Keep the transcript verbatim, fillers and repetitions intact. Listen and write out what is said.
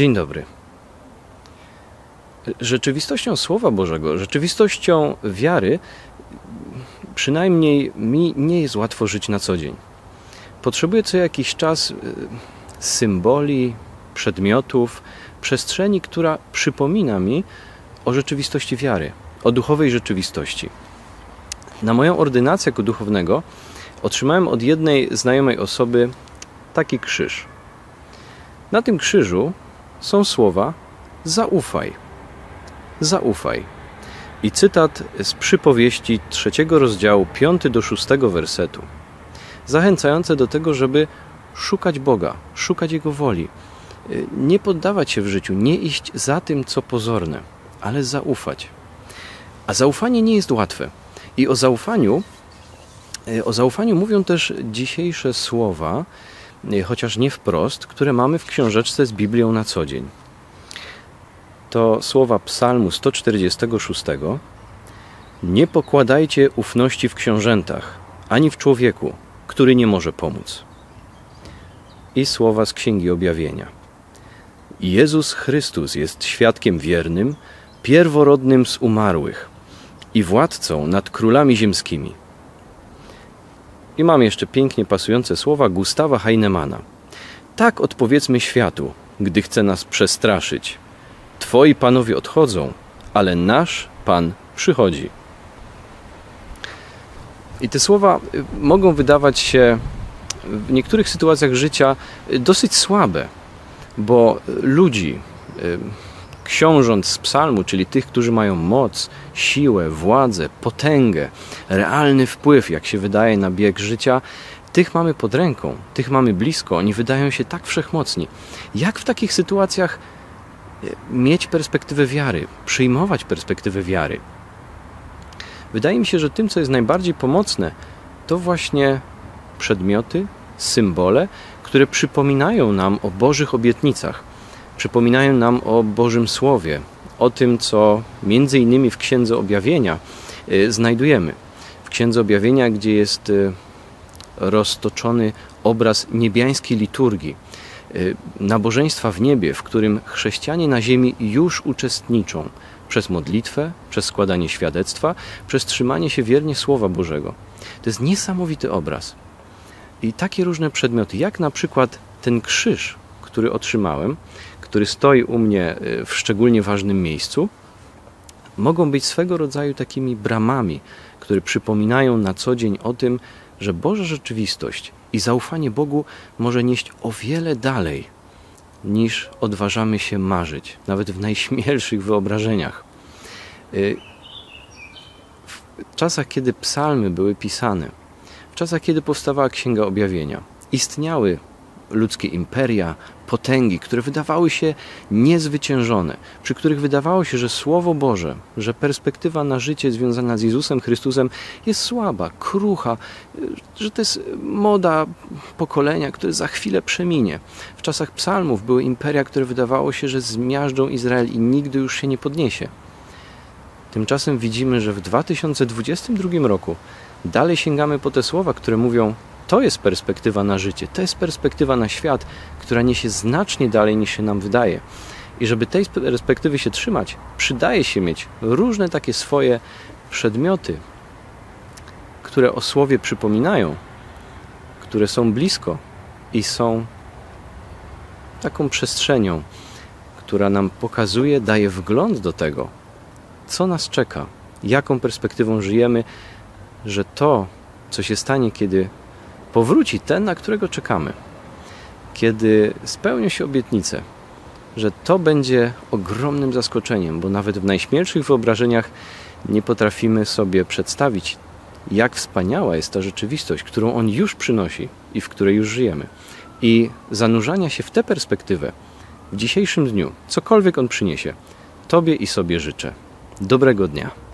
Dzień dobry. Rzeczywistością Słowa Bożego, rzeczywistością wiary, przynajmniej mi nie jest łatwo żyć na co dzień. Potrzebuję co jakiś czas symboli, przedmiotów, przestrzeni, która przypomina mi o rzeczywistości wiary, o duchowej rzeczywistości. Na moją ordynację jako duchownego otrzymałem od jednej znajomej osoby taki krzyż. Na tym krzyżu są słowa: zaufaj, zaufaj. I cytat z Przypowieści trzeciego rozdziału, piąty do szóstego wersetu, zachęcające do tego, żeby szukać Boga, szukać Jego woli, nie poddawać się w życiu, nie iść za tym, co pozorne, ale zaufać. A zaufanie nie jest łatwe. I o zaufaniu, o zaufaniu mówią też dzisiejsze słowa, chociaż nie wprost, które mamy w książeczce z Biblią na co dzień. To słowa Psalmu sto czterdziestego szóstego. Nie pokładajcie ufności w książętach, ani w człowieku, który nie może pomóc. I słowa z Księgi Objawienia. Jezus Chrystus jest świadkiem wiernym, pierworodnym z umarłych i władcą nad królami ziemskimi. I mam jeszcze pięknie pasujące słowa Gustawa Heinemana. Tak odpowiedzmy światu, gdy chce nas przestraszyć. Twoi panowie odchodzą, ale nasz Pan przychodzi. I te słowa mogą wydawać się w niektórych sytuacjach życia dosyć słabe, bo ludzi, książąt z psalmu, czyli tych, którzy mają moc, siłę, władzę, potęgę, realny wpływ, jak się wydaje, na bieg życia, tych mamy pod ręką, tych mamy blisko, oni wydają się tak wszechmocni. Jak w takich sytuacjach mieć perspektywę wiary, przyjmować perspektywę wiary? Wydaje mi się, że tym, co jest najbardziej pomocne, to właśnie przedmioty, symbole, które przypominają nam o Bożych obietnicach, przypominają nam o Bożym Słowie, o tym, co między innymi w Księdze Objawienia znajdujemy. W Księdze Objawienia, gdzie jest roztoczony obraz niebiańskiej liturgii, nabożeństwa w niebie, w którym chrześcijanie na ziemi już uczestniczą przez modlitwę, przez składanie świadectwa, przez trzymanie się wiernie Słowa Bożego. To jest niesamowity obraz. I takie różne przedmioty, jak na przykład ten krzyż, który otrzymałem, który stoi u mnie w szczególnie ważnym miejscu, mogą być swego rodzaju takimi bramami, które przypominają na co dzień o tym, że Boża rzeczywistość i zaufanie Bogu może nieść o wiele dalej, niż odważamy się marzyć, nawet w najśmielszych wyobrażeniach. W czasach, kiedy psalmy były pisane, w czasach, kiedy powstawała Księga Objawienia, istniały ludzkie imperia, potęgi, które wydawały się niezwyciężone, przy których wydawało się, że Słowo Boże, że perspektywa na życie związana z Jezusem Chrystusem jest słaba, krucha, że to jest moda pokolenia, które za chwilę przeminie. W czasach psalmów były imperia, które wydawało się, że zmiażdżą Izrael i nigdy już się nie podniesie. Tymczasem widzimy, że w dwa tysiące dwudziestym drugim roku dalej sięgamy po te słowa, które mówią: to jest perspektywa na życie, to jest perspektywa na świat, która niesie znacznie dalej, niż się nam wydaje. I żeby tej perspektywy się trzymać, przydaje się mieć różne takie swoje przedmioty, które o Słowie przypominają, które są blisko i są taką przestrzenią, która nam pokazuje, daje wgląd do tego, co nas czeka, jaką perspektywą żyjemy, że to, co się stanie, kiedy powróci ten, na którego czekamy, kiedy spełnią się obietnice, że to będzie ogromnym zaskoczeniem, bo nawet w najśmielszych wyobrażeniach nie potrafimy sobie przedstawić, jak wspaniała jest ta rzeczywistość, którą On już przynosi i w której już żyjemy. I zanurzania się w tę perspektywę w dzisiejszym dniu, cokolwiek On przyniesie, Tobie i sobie życzę. Dobrego dnia.